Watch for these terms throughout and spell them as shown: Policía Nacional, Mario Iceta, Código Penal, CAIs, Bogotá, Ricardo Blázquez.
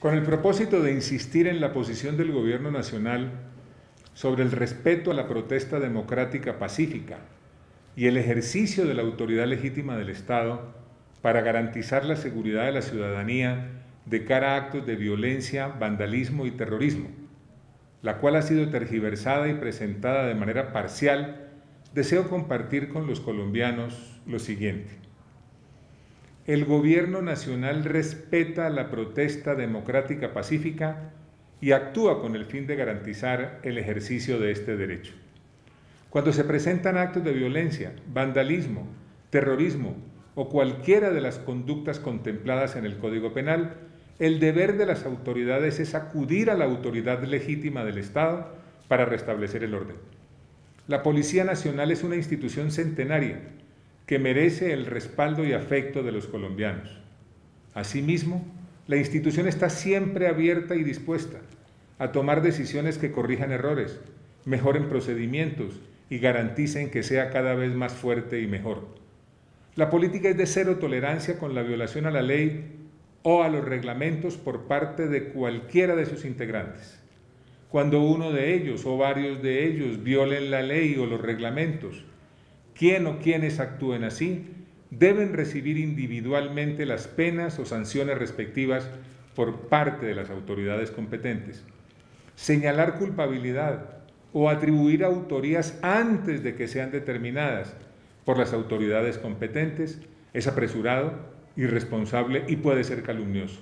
Con el propósito de insistir en la posición del Gobierno Nacional sobre el respeto a la protesta democrática pacífica y el ejercicio de la autoridad legítima del Estado para garantizar la seguridad de la ciudadanía de cara a actos de violencia, vandalismo y terrorismo, la cual ha sido tergiversada y presentada de manera parcial, deseo compartir con los colombianos lo siguiente. El Gobierno Nacional respeta la protesta democrática pacífica y actúa con el fin de garantizar el ejercicio de este derecho. Cuando se presentan actos de violencia, vandalismo, terrorismo o cualquiera de las conductas contempladas en el Código Penal, el deber de las autoridades es acudir a la autoridad legítima del Estado para restablecer el orden. La Policía Nacional es una institución centenaria que merece el respaldo y afecto de los colombianos. Asimismo, la institución está siempre abierta y dispuesta a tomar decisiones que corrijan errores, mejoren procedimientos y garanticen que sea cada vez más fuerte y mejor. La política es de cero tolerancia con la violación a la ley o a los reglamentos por parte de cualquiera de sus integrantes. Cuando uno de ellos o varios de ellos violen la ley o los reglamentos, quien o quienes actúen así deben recibir individualmente las penas o sanciones respectivas por parte de las autoridades competentes. Señalar culpabilidad o atribuir autorías antes de que sean determinadas por las autoridades competentes es apresurado, irresponsable y puede ser calumnioso.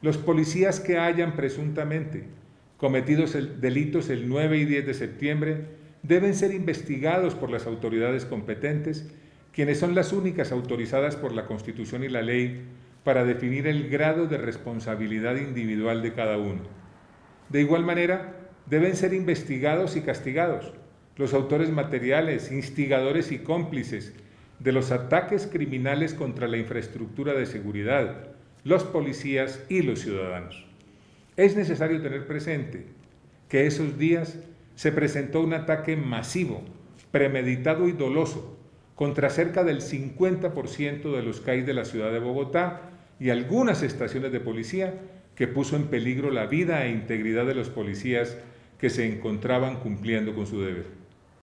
Los policías que hayan presuntamente cometido delitos el 9 y 10 de septiembre deben ser investigados por las autoridades competentes, quienes son las únicas autorizadas por la Constitución y la ley para definir el grado de responsabilidad individual de cada uno. De igual manera, deben ser investigados y castigados los autores materiales, instigadores y cómplices de los ataques criminales contra la infraestructura de seguridad, los policías y los ciudadanos. Es necesario tener presente que esos días se presentó un ataque masivo, premeditado y doloso contra cerca del 50% de los CAIs de la ciudad de Bogotá y algunas estaciones de policía, que puso en peligro la vida e integridad de los policías que se encontraban cumpliendo con su deber.